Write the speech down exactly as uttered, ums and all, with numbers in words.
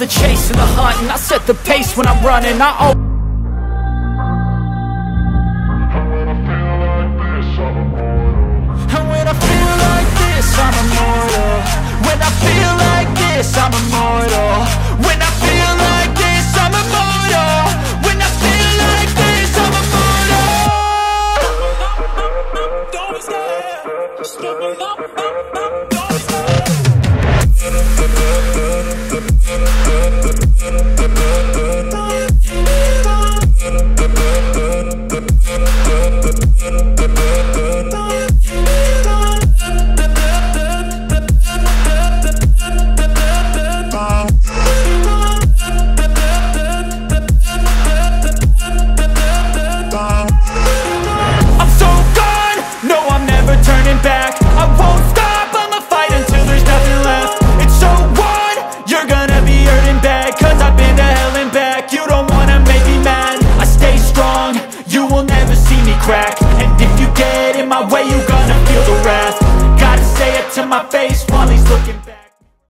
love the chase and the hunt, and I set the pace when I'm running. I always back.